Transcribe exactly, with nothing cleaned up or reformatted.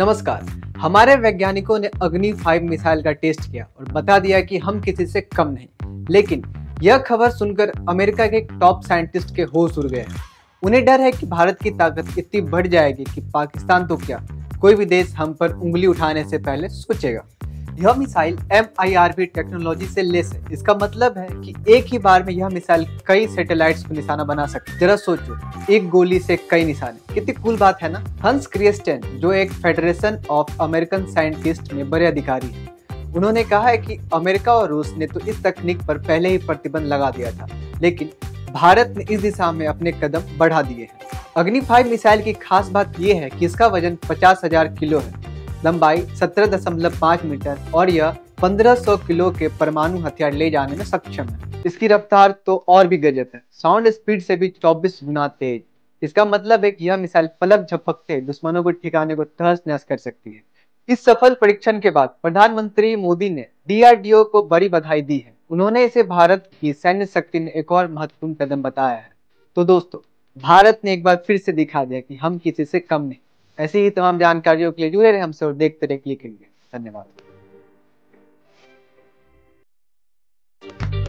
नमस्कार। हमारे वैज्ञानिकों ने अग्नि फाइव मिसाइल का टेस्ट किया और बता दिया कि हम किसी से कम नहीं। लेकिन यह खबर सुनकर अमेरिका के टॉप साइंटिस्ट के होश उड़ गए। उन्हें डर है कि भारत की ताकत इतनी बढ़ जाएगी कि पाकिस्तान तो क्या, कोई भी देश हम पर उंगली उठाने से पहले सोचेगा। यह missile M I R V technology से लेस है। इसका मतलब है कि एक ही बार में यह मिसाइल कई सैटेलाइट्स को निशाना बना सकती है। जरा सोचो, एक गोली से कई निशाने, कितनी कूल बात है ना। हंस क्रिस्टेन, जो एक फेडरेशन ऑफ अमेरिकन साइंटिस्ट में बड़े अधिकारी है, उन्होंने कहा है कि अमेरिका और रूस ने तो इस तकनीक पर पहले ही प्रतिबंध लगा दिया था, लेकिन भारत ने इस दिशा में अपने कदम बढ़ा दिए हैं। अग्नि फाइव मिसाइल की खास बात यह है कि इसका वजन पचास हज़ार किलो है, लंबाई सत्रह दशमलव पाँच मीटर और यह पंद्रह सौ किलो के परमाणु हथियार ले जाने में सक्षम है। इसकी रफ्तार तो और भी गजब है, साउंड स्पीड से भी चौबीस गुना तेज। इसका मतलब है कि यह मिसाइल पलक झपकते दुश्मनों के ठिकाने को तहस नहस कर सकती है। इस सफल परीक्षण के बाद प्रधानमंत्री मोदी ने डी आर डी ओ को बड़ी बधाई दी है। उन्होंने इसे भारत की सैन्य शक्ति में एक और महत्वपूर्ण कदम बताया है। तो दोस्तों, भारत ने एक बार फिर से दिखा दिया कि हम किसी से कम नहीं। ऐसी ही तमाम जानकारियों के लिए जुड़े रहे हमसे और देखते रहे क्लिक करिए। धन्यवाद।